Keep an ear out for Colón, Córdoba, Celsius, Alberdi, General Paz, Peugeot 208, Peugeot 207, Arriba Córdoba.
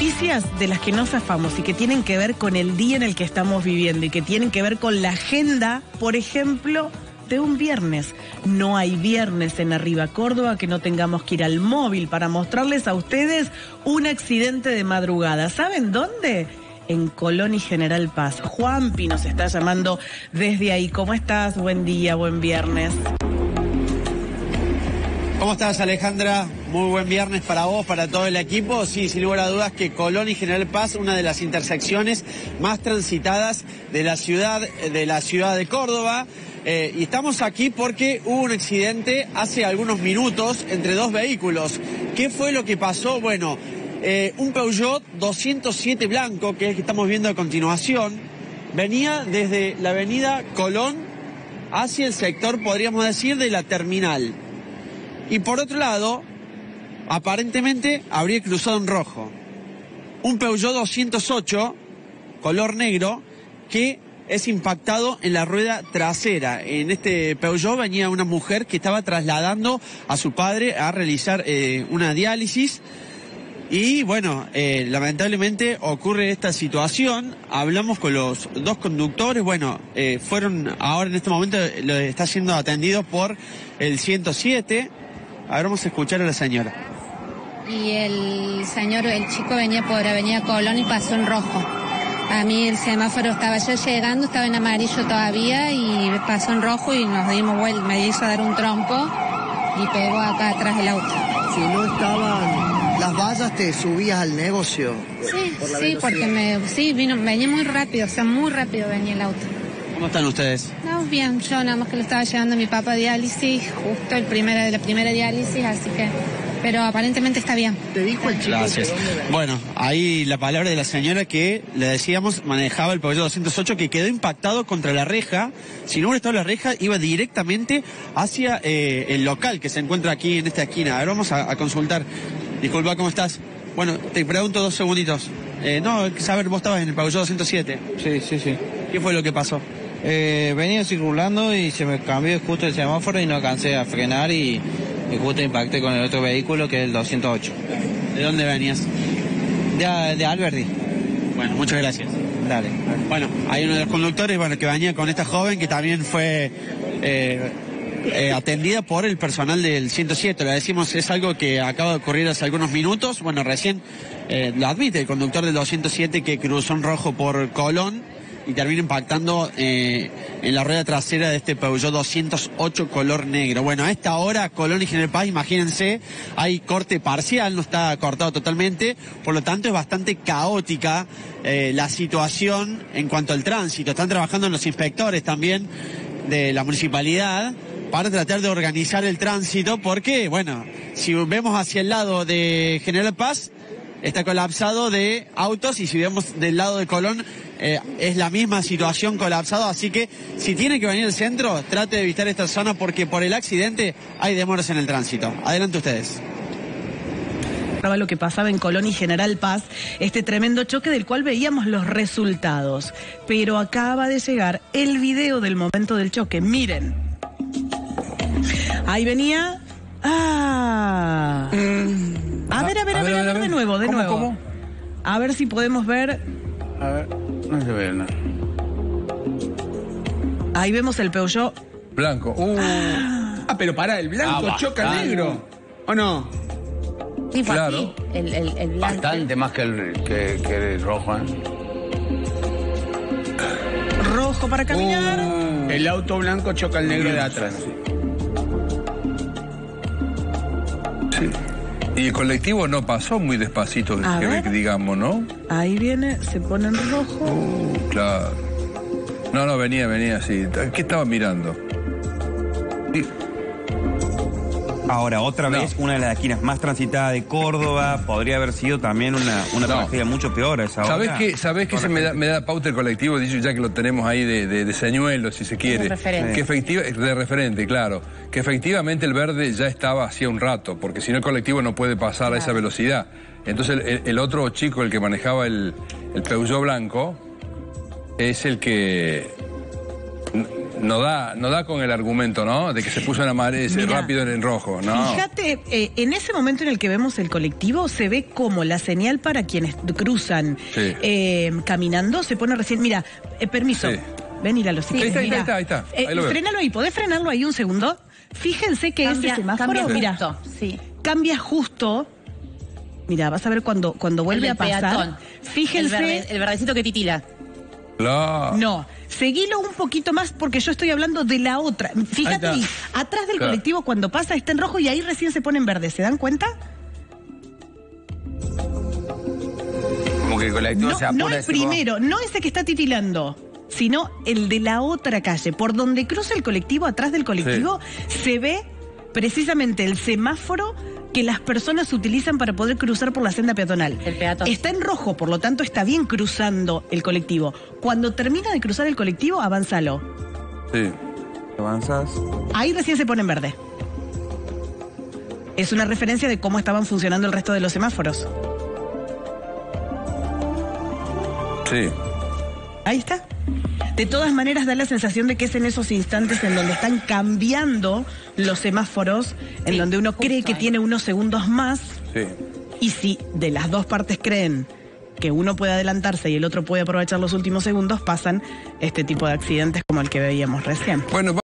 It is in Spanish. noticias de las que no zafamos y que tienen que ver con el día en el que estamos viviendo y que tienen que ver con la agenda, por ejemplo, de un viernes. No hay viernes en Arriba Córdoba que no tengamos que ir al móvil para mostrarles a ustedes un accidente de madrugada. ¿Saben dónde? En Colón y General Paz. Juanpi nos está llamando desde ahí. ¿Cómo estás? Buen día, buen viernes. ¿Cómo estás, Alejandra? Muy buen viernes para vos, para todo el equipo. Sí, sin lugar a dudas que Colón y General Paz, una de las intersecciones más transitadas de la ciudad de Córdoba. Y estamos aquí porque hubo un accidente hace algunos minutos entre dos vehículos. ¿Qué fue lo que pasó? Bueno, un Peugeot 207 blanco, que es el que estamos viendo a continuación, venía desde la avenida Colón hacia el sector, podríamos decir, de la terminal. Y por otro lado, aparentemente habría cruzado en rojo un Peugeot 208, color negro, que es impactado en la rueda trasera. En este Peugeot venía una mujer que estaba trasladando a su padre a realizar una diálisis. Y bueno, lamentablemente ocurre esta situación. Hablamos con los dos conductores. Bueno, fueron ahora en este momento, lo está siendo atendido por el 107. A ver, vamos a escuchar a la señora. Y el chico venía por avenida Colón y pasó en rojo. A mí el semáforo estaba ya llegando, estaba en amarillo todavía y pasó en rojo y nos dimos vuelta. Me hizo dar un trompo y pegó acá atrás del auto. Si no estaban las vallas, te subías al negocio. Sí, venía muy rápido, o sea, muy rápido venía el auto. ¿Cómo están ustedes? No, bien, yo nada más que lo estaba llevando a mi papá a diálisis, justo la primera diálisis, así que... Pero aparentemente está bien. Te dijo el chico. Gracias. Bueno, ahí la palabra de la señora que, le decíamos, manejaba el Peugeot 208, que quedó impactado contra la reja. Si no hubiera estado la reja, iba directamente hacia el local que se encuentra aquí en esta esquina. A ver, vamos a consultar. Disculpa, ¿cómo estás? Bueno, te pregunto dos segunditos. Saber, vos estabas en el Peugeot 207. Sí. ¿Qué fue lo que pasó? Venía circulando y se me cambió justo el semáforo y no alcancé a frenar y justo impacté con el otro vehículo que es el 208. ¿De dónde venías? De Alberbi. Bueno, muchas gracias. Dale. Bueno, hay uno de los conductores que venía con esta joven que también fue atendida por el personal del 107. Le decimos, es algo que acaba de ocurrir hace algunos minutos. Bueno, recién lo admite el conductor del 207 que cruzó en rojo por Colón y termina impactando en la rueda trasera de este Peugeot 208 color negro. Bueno, a esta hora, Colón y General Paz, imagínense, hay corte parcial, no está cortado totalmente, por lo tanto es bastante caótica la situación en cuanto al tránsito. Están trabajando los inspectores también de la municipalidad para tratar de organizar el tránsito, porque, bueno, si vemos hacia el lado de General Paz, está colapsado de autos, y si vemos del lado de Colón, es la misma situación, colapsado. Así que si tiene que venir al centro, trate de evitar esta zona porque por el accidente hay demoras en el tránsito. Adelante ustedes. Lo que pasaba en Colón y General Paz, este tremendo choque del cual veíamos los resultados. Pero acaba de llegar el video del momento del choque. Miren. Ahí venía... ¡Ah! A ver, de nuevo. ¿Cómo? A ver si podemos ver. A ver, no se ve nada. Ahí vemos el Peugeot blanco. Pero pará, el blanco choca negro. ¿O no? Sí, claro. El blanco. Bastante más que el rojo, Rojo para caminar. El auto blanco choca el negro de atrás. Sí. Y el colectivo no pasó muy despacito desde Quebec, digamos, ¿no? Ahí viene, se pone en rojo. Claro. No, venía así. ¿Qué estaba mirando? Sí. Ahora, otra vez, una de las esquinas más transitadas de Córdoba. Podría haber sido también una tragedia mucho peor a esa hora. ¿Sabés qué me da pauta el colectivo? Dicho ya que lo tenemos ahí de señuelo, si se quiere. De referente, claro. Que efectivamente el verde ya estaba hacía un rato, porque si no el colectivo no puede pasar a esa velocidad. Entonces el otro chico, el que manejaba el Peugeot blanco, es el que... No da con el argumento, ¿no? De que se puso en amarillo, mirá, rápido en rojo, ¿no? Fíjate, en ese momento en el que vemos el colectivo, se ve como la señal para quienes cruzan, sí, caminando, se pone recién... Mira, permiso, sí, ven y la lo sigue. Sí, ahí está. Frénalo ahí, ¿podés frenarlo ahí un segundo? Fíjense que cambia, ese semáforo, mira, sí, cambia justo... Mira, vas a ver cuando vuelve a pasar. Peatón. Fíjense... El verdecito que titila. No, seguilo un poquito más porque yo estoy hablando de la otra. Fíjate ahí, atrás del colectivo cuando pasa está en rojo y ahí recién se pone en verde. ¿Se dan cuenta? Como que el colectivo se apura. No el primero, no ese que está titilando, sino el de la otra calle. Por donde cruza el colectivo, atrás del colectivo, sí, se ve precisamente el semáforo que las personas utilizan para poder cruzar por la senda peatonal. El peatón. Está en rojo, por lo tanto está bien cruzando el colectivo. Cuando termina de cruzar el colectivo, avánzalo. Sí, avanzas. Ahí recién se pone en verde. Es una referencia de cómo estaban funcionando el resto de los semáforos. Sí. Ahí está. De todas maneras da la sensación de que es en esos instantes en donde están cambiando los semáforos, en sí, donde uno cree que tiene unos segundos más, sí, y si de las dos partes creen que uno puede adelantarse y el otro puede aprovechar los últimos segundos, pasan este tipo de accidentes como el que veíamos recién. Bueno,